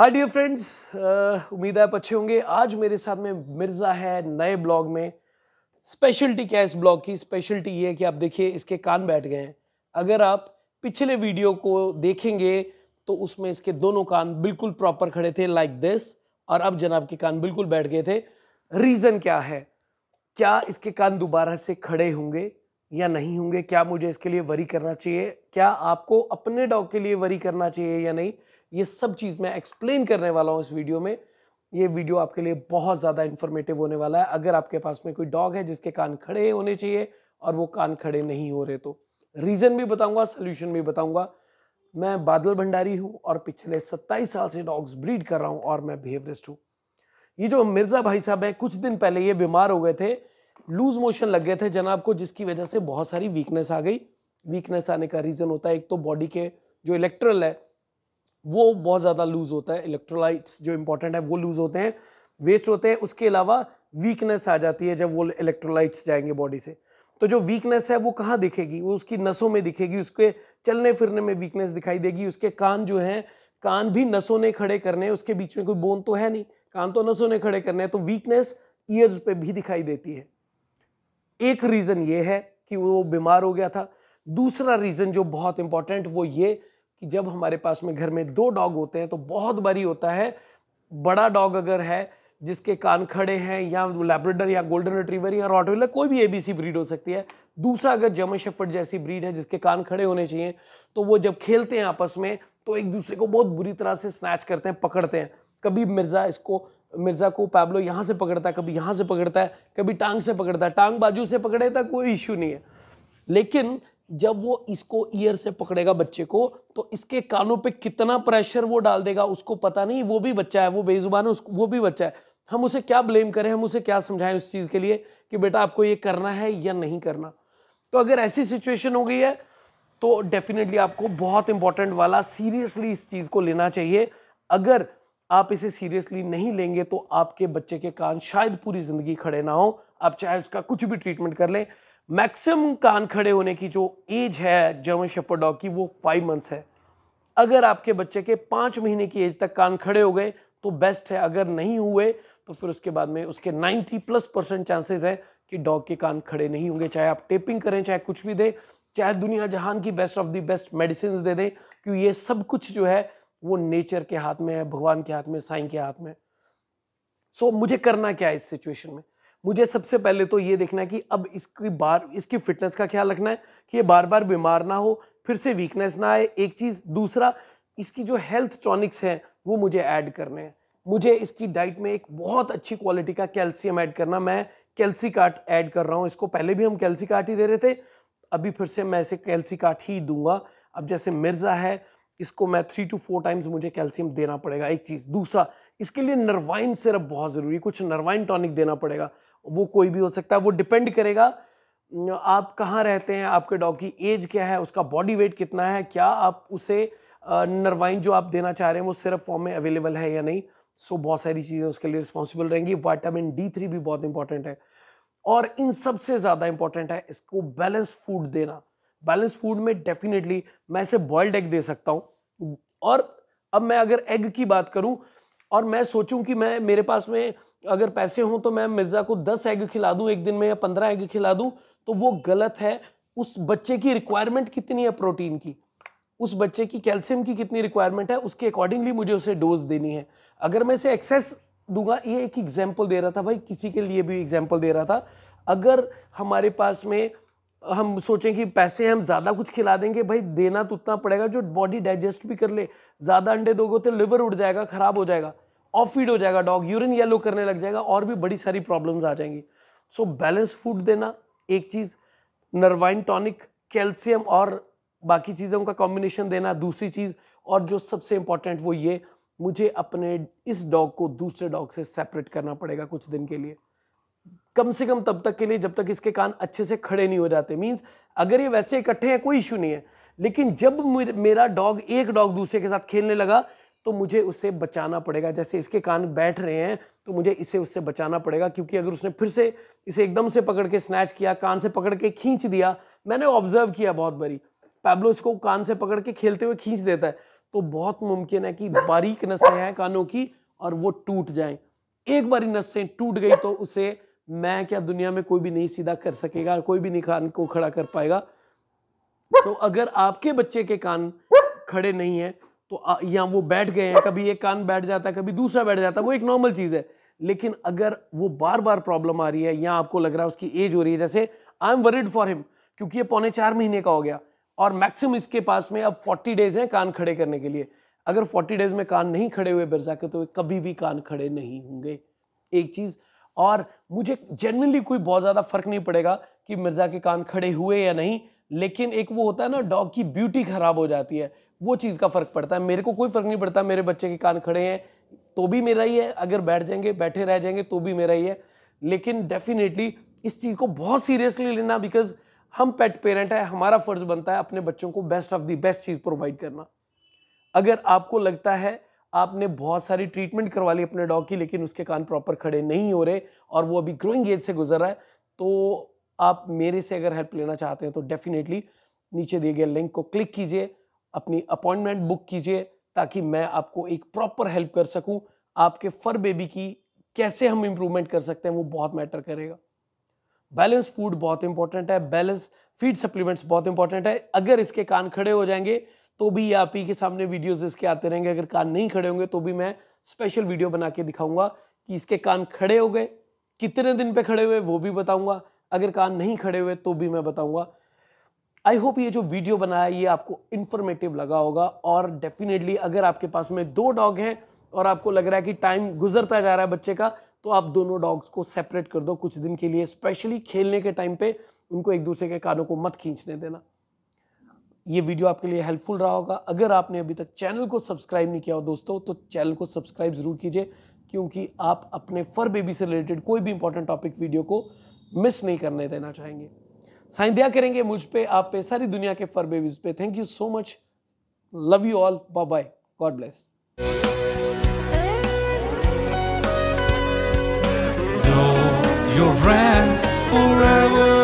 Hi dear friends, उम्मीद है आप अच्छे होंगे। आज मेरे साथ में मिर्ज़ा है नए ब्लॉग में। स्पेशलिटी क्या है इस ब्लॉग की? स्पेशलिटी ये है कि आप देखिए इसके कान बैठ गए हैं। अगर आप पिछले वीडियो को देखेंगे तो उसमें इसके दोनों कान बिल्कुल प्रॉपर खड़े थे, लाइक दिस, और अब जनाब के कान बिल्कुल बैठ गए थे। रीज़न क्या है? क्या इसके कान दोबारा से खड़े होंगे या नहीं होंगे? क्या मुझे इसके लिए वरी करना चाहिए? क्या आपको अपने डॉग के लिए वरी करना चाहिए या नहीं? ये सब चीज़ मैं एक्सप्लेन करने वाला हूँ इस वीडियो में। ये वीडियो आपके लिए बहुत ज़्यादा इन्फॉर्मेटिव होने वाला है। अगर आपके पास में कोई डॉग है जिसके कान खड़े होने चाहिए और वो कान खड़े नहीं हो रहे, तो रीज़न भी बताऊँगा, सोल्यूशन भी बताऊँगा। मैं बादल भंडारी हूँ और पिछले 27 साल से डॉग्स ब्रीड कर रहा हूँ और मैं बिहेवियरिस्ट हूँ। ये जो मिर्ज़ा भाई साहब है, कुछ दिन पहले ये बीमार हो गए थे, लूज़ मोशन लग गए थे जनाब को, जिसकी वजह से बहुत सारी वीकनेस आ गई। वीकनेस आने का रीज़न होता है, एक तो बॉडी के जो इलेक्ट्रोल है वो बहुत ज़्यादा लूज़ होता है, इलेक्ट्रोलाइट्स जो इंपॉर्टेंट है वो लूज़ होते हैं, वेस्ट होते हैं। उसके अलावा वीकनेस आ जाती है जब वो इलेक्ट्रोलाइट्स जाएंगे बॉडी से। तो जो वीकनेस है वो कहाँ दिखेगी? वो उसकी नसों में दिखेगी, उसके चलने फिरने में वीकनेस दिखाई देगी। उसके कान जो हैं, कान भी नसों ने खड़े करने हैं, उसके बीच में कोई बोन तो है नहीं, कान तो नसों ने खड़े करने हैं, तो वीकनेस ईयर्स पे भी दिखाई देती है। एक रीज़न ये है कि वो बीमार हो गया था। दूसरा रीज़न जो बहुत इंपॉर्टेंट, वो ये कि जब हमारे पास में घर में दो डॉग होते हैं तो बहुत बारी होता है, बड़ा डॉग अगर है जिसके कान खड़े हैं, या लैब्राडोर या गोल्डन रिट्रीवर या रॉटवीलर, कोई भी एबीसी ब्रीड हो सकती है। दूसरा, अगर जर्मन शेफर्ड जैसी ब्रीड है जिसके कान खड़े होने चाहिए, तो वो जब खेलते हैं आपस में तो एक दूसरे को बहुत बुरी तरह से स्नैच करते हैं, पकड़ते हैं। कभी मिर्ज़ा को पाब्लो यहाँ से पकड़ता है, कभी यहाँ से पकड़ता है, कभी टांग से पकड़ता है। टांग बाजू से पकड़े तक कोई इश्यू नहीं है, लेकिन जब वो इसको ईयर से पकड़ेगा बच्चे को, तो इसके कानों पे कितना प्रेशर वो डाल देगा उसको पता नहीं। वो भी बच्चा है, वो बेजुबान है, वो भी बच्चा है। हम उसे क्या ब्लेम करें, हम उसे क्या समझाएं उस चीज़ के लिए कि बेटा आपको ये करना है या नहीं करना। तो अगर ऐसी सिचुएशन हो गई है तो डेफिनेटली आपको बहुत इंपॉर्टेंट वाला सीरियसली इस चीज़ को लेना चाहिए। अगर आप इसे सीरियसली नहीं लेंगे तो आपके बच्चे के कान शायद पूरी ज़िंदगी खड़े ना हो, आप चाहे उसका कुछ भी ट्रीटमेंट कर लें। मैक्सिमम कान खड़े होने की जो एज है जर्मन शेफर्ड डॉग की, वो 5 मंथ्स है। अगर आपके बच्चे के 5 महीने की एज तक कान खड़े हो गए तो बेस्ट है। अगर नहीं हुए तो फिर उसके बाद में उसके 90+% चांसेस है कि डॉग के कान खड़े नहीं होंगे, चाहे आप टेपिंग करें, चाहे कुछ भी दें, चाहे दुनिया जहान की best of the best medicine दे दें, क्योंकि ये सब कुछ जो है वो नेचर के हाथ में है, भगवान के हाथ में, साईं के हाथ में। सो मुझे करना क्या है इस सिचुएशन में? मुझे सबसे पहले तो ये देखना है कि अब इसकी फिटनेस का ख्याल रखना है कि ये बार बार बीमार ना हो, फिर से वीकनेस ना आए, एक चीज़। दूसरा, इसकी जो हेल्थ टॉनिक्स हैं वो मुझे ऐड करने हैं। मुझे इसकी डाइट में एक बहुत अच्छी क्वालिटी का कैल्शियम ऐड करना। मैं कैल्सिकार्ट ऐड कर रहा हूँ इसको। पहले भी हम कैल्सिकार्ट ही दे रहे थे, अभी फिर से मैं इसे कैल्सिकार्ट ही दूंगा। अब जैसे मिर्ज़ा है, इसको मैं 3 से 4 टाइम्स मुझे कैल्शियम देना पड़ेगा, एक चीज़। दूसरा, इसके लिए नर्वाइन सिरप बहुत ज़रूरी है, कुछ नर्वाइन टॉनिक देना पड़ेगा। वो कोई भी हो सकता है, वो डिपेंड करेगा आप कहाँ रहते हैं, आपके डॉग की एज क्या है, उसका बॉडी वेट कितना है, क्या आप उसे नर्वाइन जो आप देना चाह रहे हैं वो सिरप फॉर्म में अवेलेबल है या नहीं। सो बहुत सारी चीज़ें उसके लिए रिस्पॉन्सिबल रहेंगी। विटामिन D3 भी बहुत इंपॉर्टेंट है, और इन सबसे ज़्यादा इंपॉर्टेंट है इसको बैलेंस फूड देना। बैलेंस फूड में डेफिनेटली मैं इसे बॉइल्ड एग दे सकता हूँ। और अब मैं अगर एग की बात करूँ और मैं सोचूं कि मैं, मेरे पास में अगर पैसे हों तो मैं मिर्ज़ा को 10 एग खिला दूं एक दिन में या 15 एग खिला दूं, तो वो गलत है। उस बच्चे की रिक्वायरमेंट कितनी है प्रोटीन की, उस बच्चे की कैल्शियम की कितनी रिक्वायरमेंट है, उसके अकॉर्डिंगली मुझे उसे डोज देनी है। अगर मैं इसे एक्सेस दूंगा, ये एक एग्जाम्पल दे रहा था भाई, किसी के लिए भी एग्जाम्पल दे रहा था। अगर हमारे पास में हम सोचें कि पैसे हम ज़्यादा कुछ खिला देंगे, भाई देना तो उतना पड़ेगा जो बॉडी डाइजेस्ट भी कर ले। ज़्यादा अंडे दोगे तो लिवर उड़ जाएगा, ख़राब हो जाएगा, ऑफ फीड हो जाएगा डॉग, यूरिन येलो करने लग जाएगा, और भी बड़ी सारी प्रॉब्लम्स आ जाएंगी। सो बैलेंस फूड देना एक चीज़, नर्वाइन टॉनिक, कैल्शियम और बाकी चीज़ों का कॉम्बिनेशन देना दूसरी चीज़, और जो सबसे इम्पॉर्टेंट वो ये, मुझे अपने इस डॉग को दूसरे डॉग से सेपरेट करना पड़ेगा कुछ दिन के लिए, कम से कम तब तक के लिए जब तक इसके कान अच्छे से खड़े नहीं हो जाते। मींस अगर ये वैसे इकट्ठे हैं कोई इशू नहीं है, लेकिन जब मेरा डॉग, एक डॉग दूसरे के साथ खेलने लगा तो मुझे उसे बचाना पड़ेगा। जैसे इसके कान बैठ रहे हैं तो मुझे इसे उससे बचाना पड़ेगा, क्योंकि अगर उसने फिर से इसे एकदम से पकड़ के स्नैच किया, कान से पकड़ के खींच दिया, मैंने ऑब्जर्व किया बहुत बारी, पाब्लो इसको कान से पकड़ के खेलते हुए खींच देता है, तो बहुत मुमकिन है कि बारीक नसें हैं कानों की और वो टूट जाएं। एक बारी नसें टूट गई तो उसे मैं क्या दुनिया में कोई भी नहीं सीधा कर सकेगा, कोई भी नहीं कान को खड़ा कर पाएगा। तो अगर आपके बच्चे के कान खड़े नहीं है तो या वो बैठ गए हैं, कभी एक कान बैठ जाता है कभी दूसरा बैठ जाता है, वो एक नॉर्मल चीज़ है। लेकिन अगर वो बार बार प्रॉब्लम आ रही है या आपको लग रहा है उसकी एज हो रही है, जैसे I am worried for him क्योंकि ये 4.25 महीने का हो गया और मैक्सिमम इसके पास में अब 40 डेज हैं कान खड़े करने के लिए। अगर 40 डेज में कान नहीं खड़े हुए बिरसा के तो कभी भी कान खड़े नहीं होंगे, एक चीज़। और मुझे जनरली कोई बहुत ज़्यादा फर्क नहीं पड़ेगा कि मिर्ज़ा के कान खड़े हुए या नहीं, लेकिन एक वो होता है ना डॉग की ब्यूटी खराब हो जाती है, वो चीज़ का फ़र्क पड़ता है। मेरे को कोई फ़र्क नहीं पड़ता मेरे बच्चे के कान खड़े हैं तो भी मेरा ही है, अगर बैठ जाएंगे बैठे रह जाएंगे तो भी मेरा ही है। लेकिन डेफिनेटली इस चीज़ को बहुत सीरियसली लेना, बिकॉज हम पेट पेरेंट है, हमारा फर्ज बनता है अपने बच्चों को बेस्ट ऑफ दी बेस्ट चीज़ प्रोवाइड करना। अगर आपको लगता है आपने बहुत सारी ट्रीटमेंट करवा ली अपने डॉग की लेकिन उसके कान प्रॉपर खड़े नहीं हो रहे और वो अभी ग्रोइंग एज से गुजर रहा है, तो आप मेरे से अगर हेल्प लेना चाहते हैं तो डेफिनेटली नीचे दिए गए लिंक को क्लिक कीजिए, अपनी अपॉइंटमेंट बुक कीजिए ताकि मैं आपको एक प्रॉपर हेल्प कर सकूं। आपके फर बेबी की कैसे हम इम्प्रूवमेंट कर सकते हैं वो बहुत मैटर करेगा। बैलेंस फूड बहुत इंपॉर्टेंट है, बैलेंस फीड सप्लीमेंट्स बहुत इंपॉर्टेंट है। अगर इसके कान खड़े हो जाएंगे तो भी आप ही के सामने वीडियोस इसके आते रहेंगे, अगर कान नहीं खड़े होंगे तो भी मैं स्पेशल वीडियो बना के दिखाऊंगा कि इसके कान खड़े हो गए, कितने दिन पे खड़े हुए वो भी बताऊंगा, अगर कान नहीं खड़े हुए तो भी मैं बताऊंगा। आई होप ये जो वीडियो बनाया ये आपको इन्फॉर्मेटिव लगा होगा। और डेफिनेटली अगर आपके पास में 2 डॉग हैं और आपको लग रहा है कि टाइम गुजरता जा रहा है बच्चे का, तो आप दोनों डॉग्स को सेपरेट कर दो कुछ दिन के लिए, स्पेशली खेलने के टाइम पे उनको एक दूसरे के कानों को मत खींचने देना। ये वीडियो आपके लिए हेल्पफुल रहा होगा। अगर आपने अभी तक चैनल को सब्सक्राइब नहीं किया हो दोस्तों तो चैनल को सब्सक्राइब ज़रूर कीजिए, क्योंकि आप अपने फर बेबी से रिलेटेड कोई भी इंपॉर्टेंट टॉपिक वीडियो को मिस नहीं करने देना चाहेंगे। साइंदिया करेंगे मुझ पे, आप पे, सारी दुनिया के फर बेबीज पे। Thank you so much, love you all, bye bye, God bless. Your friends forever.